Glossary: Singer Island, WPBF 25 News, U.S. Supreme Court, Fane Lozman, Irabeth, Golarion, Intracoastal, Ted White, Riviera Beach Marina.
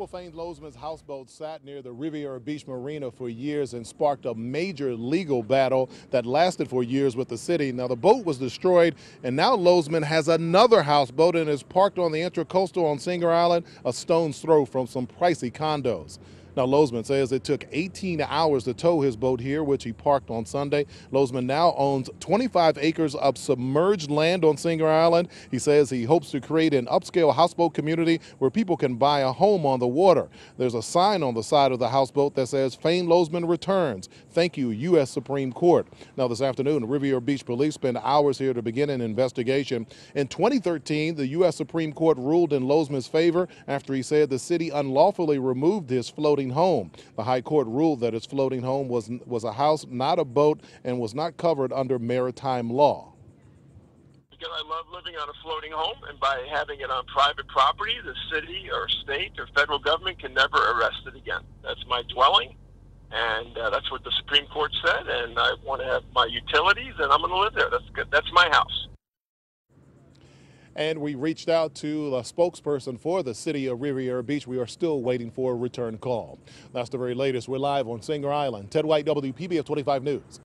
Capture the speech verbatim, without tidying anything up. Well, Fane Lozman's houseboat sat near the Riviera Beach Marina for years and sparked a major legal battle that lasted for years with the city. Now, the boat was destroyed, and now Lozman has another houseboat and is parked on the Intracoastal on Singer Island, a stone's throw from some pricey condos. Now, Lozman says it took eighteen hours to tow his boat here, which he parked on Sunday. Lozman now owns twenty-five acres of submerged land on Singer Island. He says he hopes to create an upscale houseboat community where people can buy a home on the water. There's a sign on the side of the houseboat that says, "Fane Lozman returns. Thank you, U S Supreme Court." Now, this afternoon, Riviera Beach police spent hours here to begin an investigation. In twenty thirteen, the U S Supreme Court ruled in Lozman's favor after he said the city unlawfully removed his floating home. The High Court ruled that its floating home was was a house, not a boat, and was not covered under maritime law. Because I love living on a floating home, and by having it on private property, the city or state or federal government can never arrest it again. That's my dwelling, and uh, that's what the Supreme Court said, and I want to have my utilities, and I'm going to live there. That's good. That's my house. And we reached out to a spokesperson for the city of Riviera Beach. We are still waiting for a return call. That's the very latest. We're live on Singer Island. Ted White, W P B F twenty-five News.